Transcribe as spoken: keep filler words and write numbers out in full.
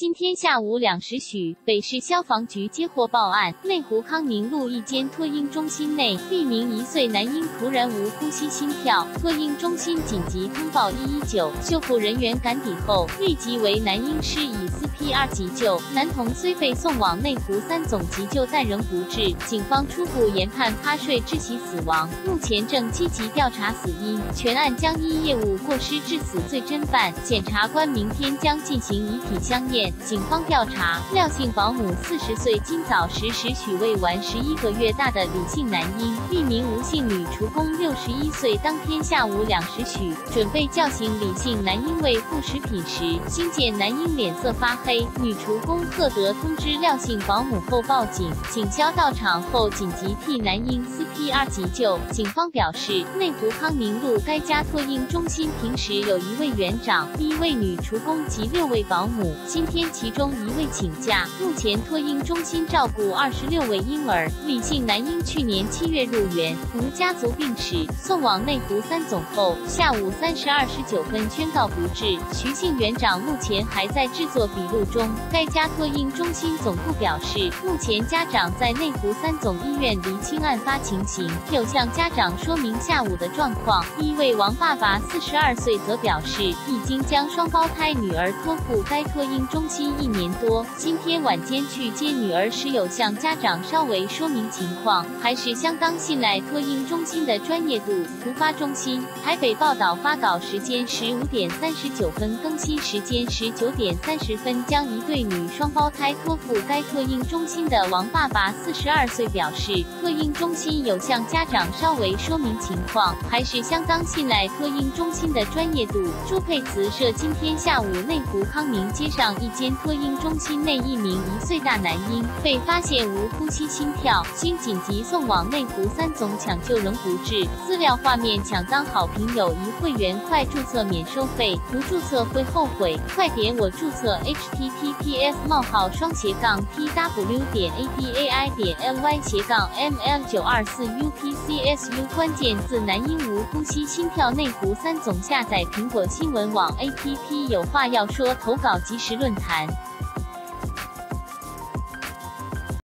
今天下午两时许，北市消防局接获报案，内湖康宁路一间托婴中心内，一名一岁男婴突然无呼吸心跳，托婴中心紧急通报一一九，救护人员赶抵后，立即为男婴施以 C P R 急救，男童虽被送往内湖三总急救，但仍不治，警方初步研判趴睡致其死亡，目前正积极调查死因，全案将依业务过失致死罪侦办，检察官明天将进行遗体相验。 警方调查，廖姓保姆四十岁，今早十时许喂完十一个月大的李姓男婴。一名吴姓女厨工六十一岁，当天下午两时许，准备叫醒李姓男婴喂副食品时，惊见男婴脸色发黑。女厨工赫德通知廖姓保姆后报警，警消到场后紧急替男婴 C P R 急救。警方表示，内湖康宁路该家托婴中心平时有一位园长、一位女厨工及六位保姆，今天 其中一位请假，目前托婴中心照顾二十六位婴儿。李姓男婴去年七月入园，无家族病史，送往内湖三总后，下午三时二十九分宣告不治。徐姓园长目前还在制作笔录中。该家托婴中心总部表示，目前家长在内湖三总医院厘清案发情形，有向家长说明下午的状况。一位王爸爸四十二岁则表示，已经将双胞胎女儿托付该托婴中心 期一年多，今天晚间去接女儿时有向家长稍微说明情况，还是相当信赖托婴中心的专业度。突发中心，台北报道发稿时间十五点三十九分，更新时间十九点三十分，将一对女双胞胎托付该托婴中心的王爸爸四十二岁表示，托婴中心有向家长稍微说明情况，还是相当信赖托婴中心的专业度。朱佩慈社今天下午内湖康宁街上一 间托婴中心内，一名一岁大男婴被发现无呼吸心跳，经紧急送往内湖三总抢救仍不治。资料画面抢当好评，友谊会员快注册免收费，不注册会后悔，快点我注册 ！https 冒号双斜杠 tw 点 abai 点 ly 斜杠 ml 九二四 upcsu 关键字男婴无呼吸心跳内湖三总，下载苹果新闻网 A P P 有话要说投稿即时论坛。 谈。